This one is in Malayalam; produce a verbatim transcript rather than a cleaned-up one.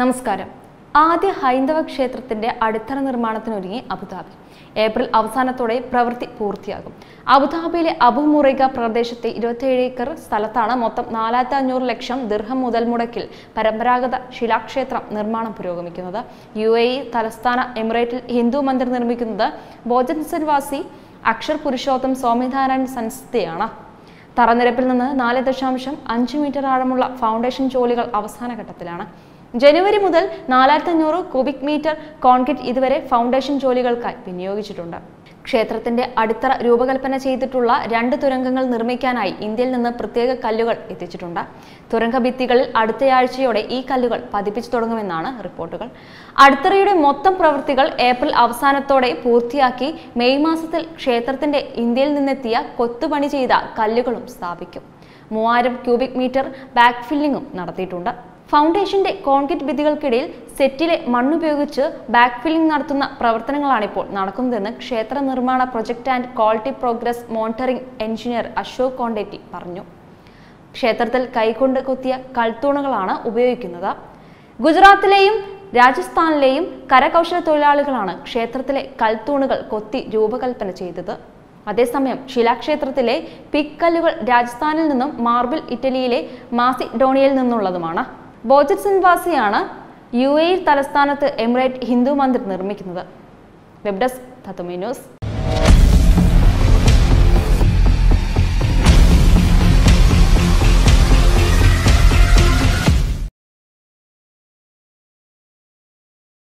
നമസ്കാരം. ആദ്യ ഹൈന്ദവ ക്ഷേത്രത്തിന്റെ അടിത്തറ നിർമ്മാണത്തിനൊരുങ്ങി അബുദാബി. ഏപ്രിൽ അവസാനത്തോടെ പ്രവൃത്തി പൂർത്തിയാകും. അബുദാബിയിലെ അബു മുറൈഖ പ്രദേശത്തെ ഇരുപത്തിയേഴ് ഏക്കർ സ്ഥലത്താണ് മൊത്തം നാലായിരത്തി അഞ്ഞൂറ് ലക്ഷം ദിർഹം മുതൽ മുടക്കിൽ പരമ്പരാഗത ശിലാക്ഷേത്രം നിർമ്മാണം പുരോഗമിക്കുന്നത്. യു എ ഇ തലസ്ഥാന എമിറേറ്റിൽ ഹിന്ദു മന്ദിർ നിർമ്മിക്കുന്നത് ബോജൻസൻവാസി അക്ഷർ പുരുഷോത്തം സ്വാമിനാരായൺ സൻസ്ഥിതിയാണ്. തറനിരപ്പിൽ നിന്ന് നാല് ദശാംശം അഞ്ച് മീറ്റർ ആഴമുള്ള ഫൗണ്ടേഷൻ ജോലികൾ അവസാന ഘട്ടത്തിലാണ്. ജനുവരി മുതൽ നാലായിരത്തി അഞ്ഞൂറ് ക്യൂബിക് മീറ്റർ കോൺക്രീറ്റ് ഇതുവരെ ഫൗണ്ടേഷൻ ജോലികൾക്കായി വിനിയോഗിച്ചിട്ടുണ്ട്. ക്ഷേത്രത്തിന്റെ അടിത്തറ രൂപകൽപ്പന ചെയ്തിട്ടുള്ള രണ്ട് തുരങ്കങ്ങൾ നിർമ്മിക്കാനായി ഇന്ത്യയിൽ നിന്ന് പ്രത്യേക കല്ലുകൾ എത്തിച്ചിട്ടുണ്ട്. തുരങ്ക ഭിത്തികളിൽ അടുത്തയാഴ്ചയോടെ ഈ കല്ലുകൾ പതിപ്പിച്ചു തുടങ്ങുമെന്നാണ് റിപ്പോർട്ടുകൾ. അടിത്തറയുടെ മൊത്തം പ്രവൃത്തികൾ ഏപ്രിൽ അവസാനത്തോടെ പൂർത്തിയാക്കി മെയ് മാസത്തിൽ ക്ഷേത്രത്തിന്റെ ഇന്ത്യയിൽ നിന്നെത്തിയ കൊത്തുപണി ചെയ്ത കല്ലുകളും സ്ഥാപിക്കും. മൂവായിരം ക്യൂബിക് മീറ്റർ ബാക്ക് ഫില്ലിങ്ങും നടത്തിയിട്ടുണ്ട്. ഫൗണ്ടേഷന്റെ കോൺക്രീറ്റ് ഭിത്തികൾക്കിടയിൽ സെറ്റിലെ മണ്ണുപയോഗിച്ച് ബാക്ക് ഫില്ലിംഗ് നടത്തുന്ന പ്രവർത്തനങ്ങളാണ് ഇപ്പോൾ നടക്കുന്നതെന്ന് ക്ഷേത്ര നിർമ്മാണ project and quality progress monitoring engineer Ashok Kondeti പറഞ്ഞു. ക്ഷേത്രത്തിൽ കൈകൊണ്ട് കൊത്തിയ കൽത്തൂണുകളാണ് ഉപയോഗിക്കുന്നത്. ഗുജറാത്തിലെയും രാജസ്ഥാനിലെയും കരകൗശല തൊഴിലാളികളാണ് ക്ഷേത്രത്തിലെ കൽത്തൂണുകൾ കൊത്തി രൂപകൽപ്പന ചെയ്തത്. അതേസമയം ശിലാക്ഷേത്രത്തിലെ പിക്കല്ലുകൾ രാജസ്ഥാനിൽ നിന്നും മാർബിൾ ഇറ്റലിയിലെ മാസിഡോണിയയിൽ നിന്നുള്ളതുമാണ്. ബോജൻസൻവാസിയാണ് യു എ ഇ തലസ്ഥാനത്ത് എമിറേറ്റ് ഹിന്ദു മന്ദിർ നിർമ്മിക്കുന്നത്. Web desk തത്വമേ news.